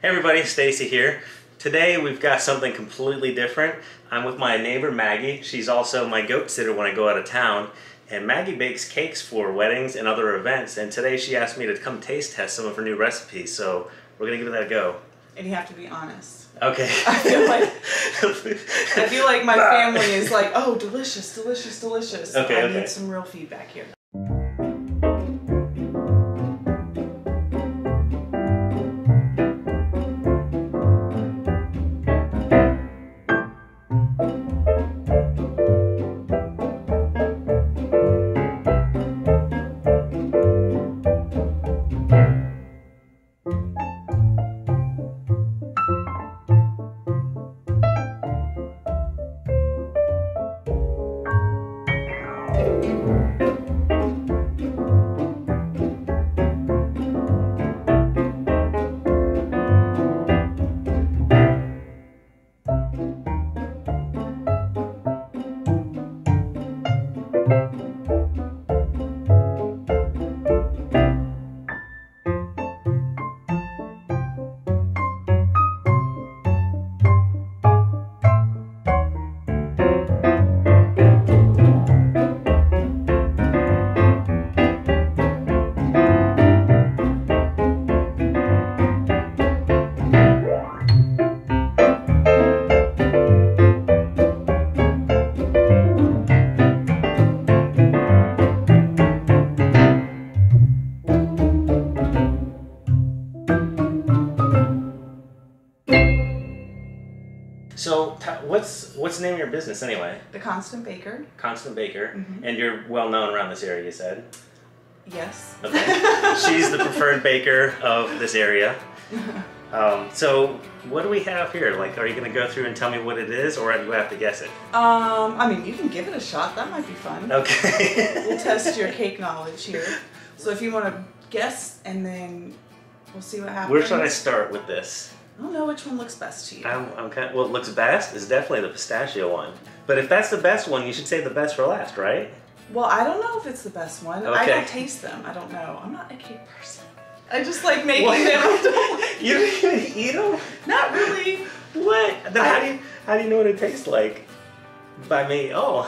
Hey everybody, Stacy here. Today we've got something completely different. I'm with my neighbor Maggie. She's also my goat sitter when I go out of town. And Maggie bakes cakes for weddings and other events. And today she asked me to come taste test some of her new recipes. So we're gonna give that a go. And you have to be honest. Okay. I feel like my family is like, oh, delicious, delicious, delicious. Okay. I need some real feedback here. So what's the name of your business anyway? The Constant Baker. Constant Baker. Mm-hmm. And you're well known around this area, you said? Yes. Okay. She's the preferred baker of this area. So what do we have here? Like, are you gonna go through and tell me what it is, or do I have to guess it? I mean, you can give it a shot. That might be fun. Okay. We'll test your cake knowledge here. So if you want to guess, and then we'll see what happens. Where should I start with this? I don't know which one looks best to you. Well, it looks best is definitely the pistachio one. But if that's the best one, you should save the best for last, right? Well, I don't know if it's the best one. Okay. I don't taste them. I don't know. I'm not a cake person. I just like making them. You don't even eat them? Not really. What? Then how do you know what it tastes like? By me. Oh.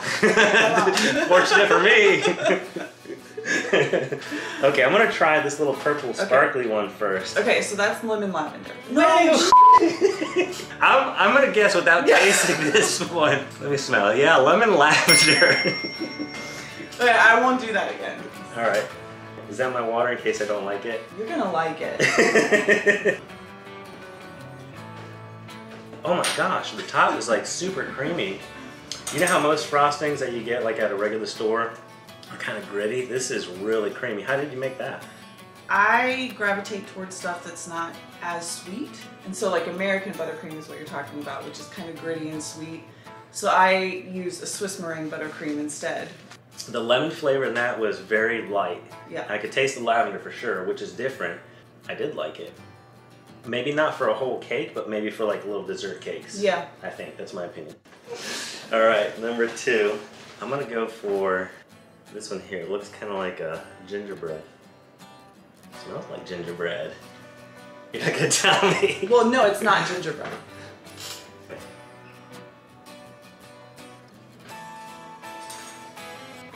Fortunate for me. Okay, I'm gonna try this little purple sparkly one first. Okay, so that's lemon lavender. No, I'm gonna guess without tasting this one. Let me smell it. Yeah, lemon lavender. Okay, I won't do that again. All right. Is that my water in case I don't like it? You're gonna like it. Oh my gosh, the top is like super creamy. You know how most frostings that you get like at a regular store are kind of gritty? This is really creamy. How did you make that? I gravitate towards stuff that's not as sweet. And so like American buttercream is what you're talking about, which is kind of gritty and sweet. So I use a Swiss meringue buttercream instead. The lemon flavor in that was very light. Yeah. I could taste the lavender for sure, which is different. I did like it. Maybe not for a whole cake, but maybe for like little dessert cakes. Yeah. I think, that's my opinion. All right, number two. I'm gonna go for this one here. It looks kind of like a gingerbread. It smells like gingerbread. You're not gonna tell me. Well, no, it's not gingerbread.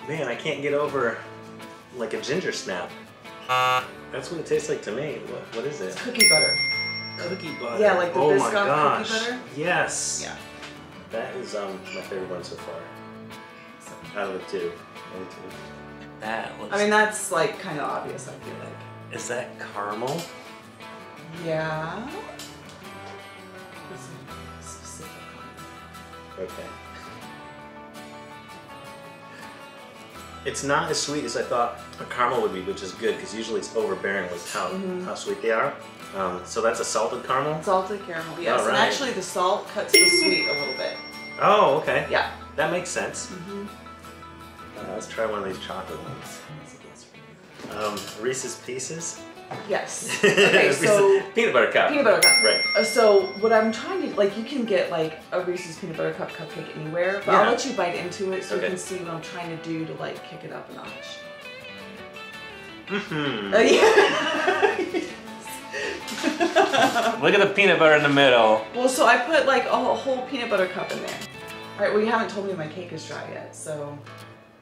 Man, I can't get over like a ginger snap. That's what it tastes like to me. What is it? It's cookie butter. Cookie butter. Yeah, like the Biscoff cookie butter. Yes. Yeah. That is my favorite one so far. Out of the two. That looks, I mean, that's like kind of obvious, I feel like. Is that caramel? Yeah. It's specific. Okay. It's not as sweet as I thought a caramel would be, which is good because usually it's overbearing with how sweet they are. So that's a salted caramel? Salted caramel, yes. All right. And actually the salt cuts the sweet a little bit. Oh, okay. Yeah. That makes sense. Mm-hmm. Let's try one of these chocolate ones. Reese's Pieces? Yes. Okay, so peanut butter cup. Peanut butter cup. Right. So what I'm trying to, like, you can get like a Reese's peanut butter cup cupcake anywhere, but I'll let you bite into it so you can see what I'm trying to do to like kick it up a notch. Mm-hmm. Yeah. Look at the peanut butter in the middle. Well, so I put like a whole peanut butter cup in there. All right, well, you haven't told me my cake is dry yet, so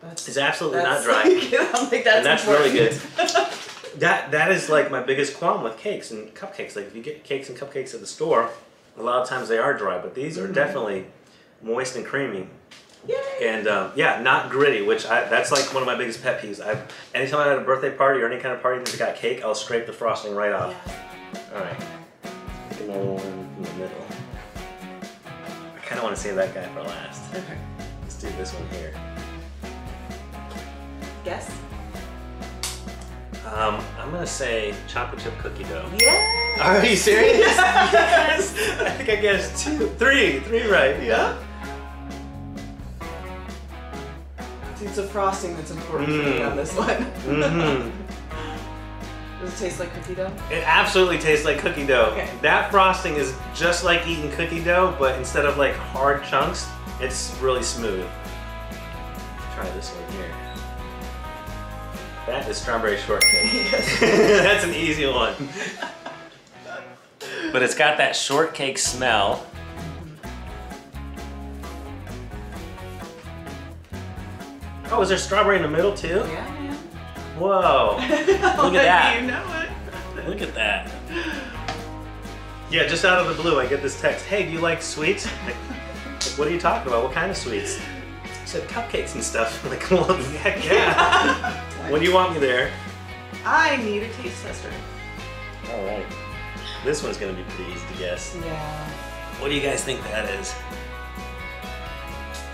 that's... It's absolutely not dry. Like, I'm like, that's really good. That is like my biggest qualm with cakes and cupcakes. Like if you get cakes and cupcakes at the store, a lot of times they are dry, but these are definitely moist and creamy. Yay. And yeah, not gritty, which that's like one of my biggest pet peeves. Anytime I'm at a birthday party or any kind of party that's got cake, I'll scrape the frosting right off. Yeah. All right, pick another one in the middle. I kind of want to save that guy for last. Okay. Let's do this one here. Guess. I'm gonna say chocolate chip cookie dough. Yes. Are you serious? Yes. I think I guessed three right. Yeah. It's a frosting that's important to me on this one. Does it taste like cookie dough? It absolutely tastes like cookie dough. Okay. That frosting is just like eating cookie dough, but instead of like hard chunks, it's really smooth. Try this one here. That is strawberry shortcake. Yes. That's an easy one. But it's got that shortcake smell. Oh, is there strawberry in the middle too? Yeah. Whoa. Look at that. You know it. Look at that. Yeah, just out of the blue, I get this text. Hey, do you like sweets? Like, what are you talking about? What kind of sweets? I said cupcakes and stuff. I'm like, well, heck yeah. When do you want me there? I need a taste tester. All right. This one's going to be pretty easy to guess. Yeah. What do you guys think that is?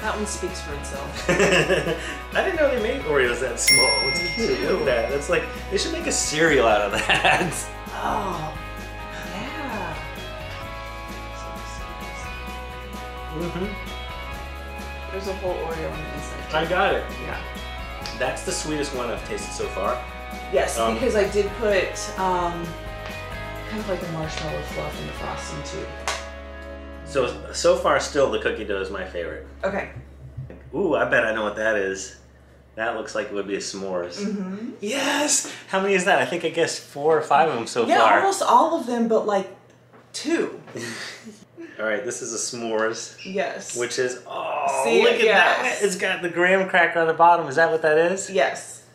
That one speaks for itself. I didn't know they made Oreos that small. It's cute. Look at that. That's like, they should make a cereal out of that. Oh, yeah. Mm-hmm. There's a whole Oreo on the inside. I got it. Yeah. That's the sweetest one I've tasted so far. Yes, because I did put kind of like a marshmallow fluff in the frosting too. So far, still, the cookie dough is my favorite. Okay. Ooh, I bet I know what that is. That looks like it would be a s'mores. Mm-hmm. Yes! How many is that? I think I guessed 4 or 5 of them so far. Yeah, almost all of them, but like 2. All right, this is a s'mores. Yes. Which is, oh, see, look at that. It's got the graham cracker on the bottom. Is that what that is? Yes.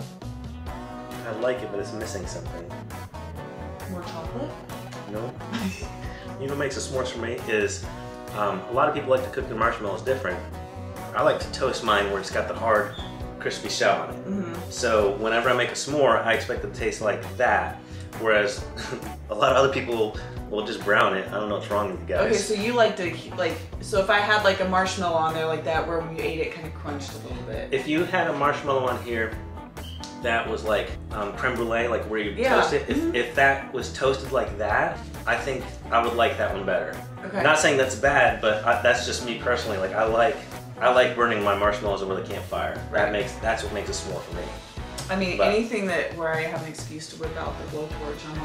I like it, but it's missing something. More chocolate? No. You know what makes a s'mores for me is a lot of people like to cook their marshmallows different. I like to toast mine where it's got the hard, crispy shell on it. Mm-hmm. So whenever I make a s'more, I expect it to taste like that. Whereas a lot of other people will just brown it. I don't know what's wrong with you guys. Okay, so you like to like. So if I had like a marshmallow on there like that, where when you ate it, kind of crunched a little bit. If you had a marshmallow on here that was like creme brulee, like where you toast it, if that was toasted like that, I think I would like that one better. Okay. Not saying that's bad, but that's just me personally. Like I like burning my marshmallows over the campfire. Right. That's what makes a s'more for me. I mean, but anything where I have an excuse to whip out the blowtorch on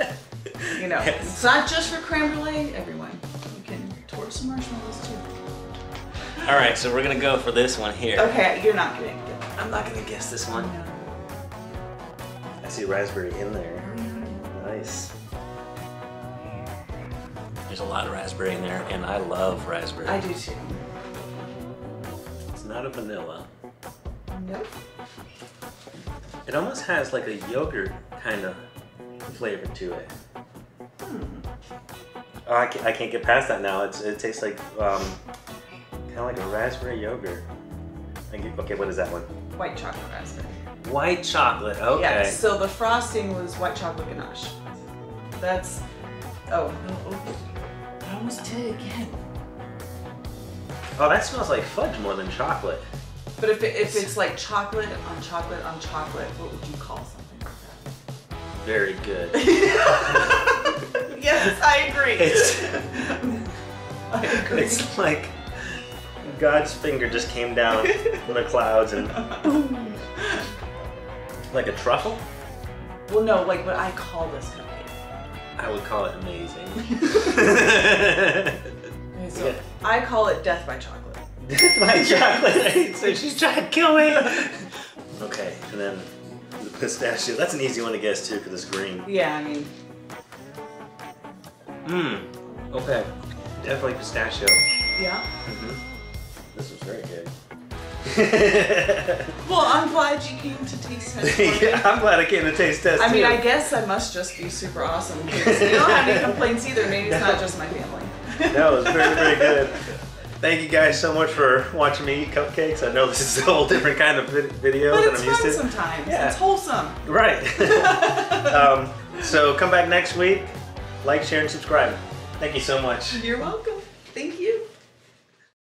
my You know, it's not just for creme brulee, everyone. You can torch some marshmallows too. All right, so we're gonna go for this one here. Okay, you're not kidding. I'm not gonna guess this one. No. I see raspberry in there. Nice. There's a lot of raspberry in there, and I love raspberry. I do too. It's not a vanilla. Nope. It almost has like a yogurt kind of flavor to it. Oh, I can't get past that now. It tastes like kind of like a raspberry yogurt. Okay, what is that one? White chocolate raspberry. White chocolate, okay. Yeah, so the frosting was white chocolate ganache. That's, I almost did it again. Oh, that smells like fudge more than chocolate. But if it's like chocolate on chocolate on chocolate, what would you call something like that? Very good. Yes, I agree. It's like God's finger just came down from the clouds and boom. Like a truffle? Well, no, like what I call this cupcake. I would call it amazing. So yeah. I call it death by chocolate. Death by chocolate? So she's trying to kill me! Okay, and then the pistachio. That's an easy one to guess too, because it's green. Yeah, I mean. Mmm. Okay. Definitely pistachio. Yeah. Mm-hmm. This is very good. Well, I'm glad you came to taste test. Yeah, I'm glad I came to taste test. I mean, I guess I must just be super awesome. Because you don't have any complaints either. Maybe it's not just my family. No, it's very, very good. Thank you guys so much for watching me eat cupcakes. I know this is a whole different kind of video than I'm used to. But it's fun sometimes. Yeah. It's wholesome. Right. So come back next week. Like, share, and subscribe. Thank you so much. You're welcome.